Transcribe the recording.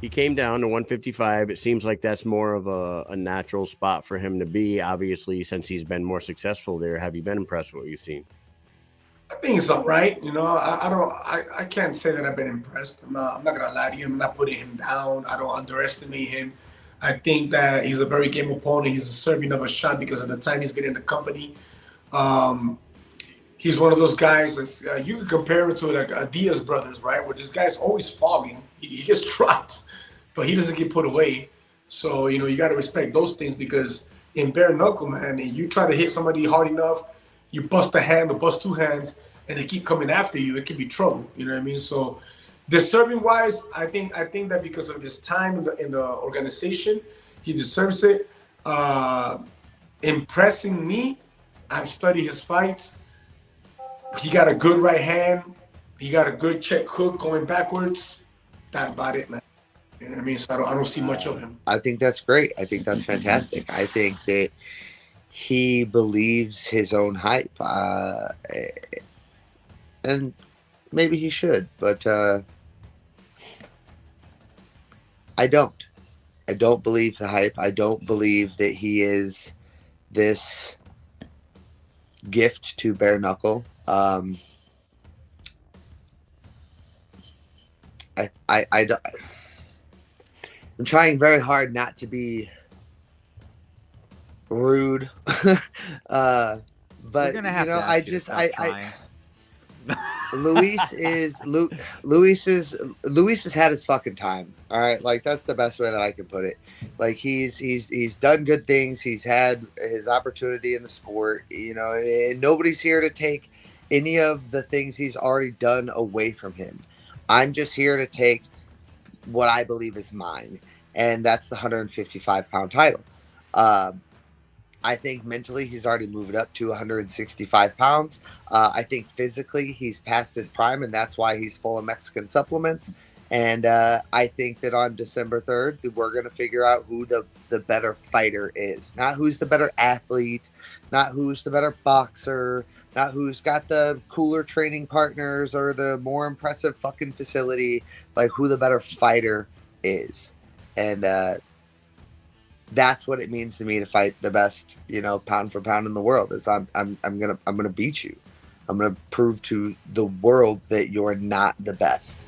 He came down to 155. It seems like that's more of a natural spot for him to be, obviously, since he's been more successful there. Have you been impressed with what you've seen? I think it's all right. You know, I can't say that I've been impressed. I'm not going to lie to you. I'm not putting him down. I don't underestimate him. I think that he's a very game opponent. He's deserving of a shot because of the time he's been in the company. He's one of those guys that's, you can compare it to like Diaz brothers, right? Where this guy's always falling. He gets dropped, but he doesn't get put away. So, you know, you got to respect those things because in bare knuckle, man, and you try to hit somebody hard enough, you bust a hand or bust two hands, and they keep coming after you. It can be trouble. You know what I mean? So, deserving-wise, I think that because of this time in the organization, he deserves it. Impressing me, I've studied his fights. He got a good right hand. He got a good check hook going backwards. That about it, man. You know what I mean? So I don't see much of him. I think that's great. I think that's fantastic. I think that he believes his own hype. And maybe he should, but I don't. I don't believe the hype. I don't believe that he is this gift to bare knuckle. I'm trying very hard not to be rude, but you know, Luis has had his fucking time. All right, like that's the best way that I can put it. Like he's done good things. He's had his opportunity in the sport. You know, and nobody's here to take any of the things he's already done away from him. I'm just here to take what I believe is mine, and that's the 155-pound title. I think mentally he's already moved up to 165 pounds. I think physically he's past his prime, and that's why he's full of Mexican supplements. And I think that on December 3rd, we're going to figure out who the better fighter is. Not who's the better athlete, not who's the better boxer, not who's got the cooler training partners or the more impressive fucking facility, like who the better fighter is. And that's what it means to me to fight the best, you know, pound for pound in the world. Is I'm gonna beat you. I'm gonna prove to the world that you're not the best.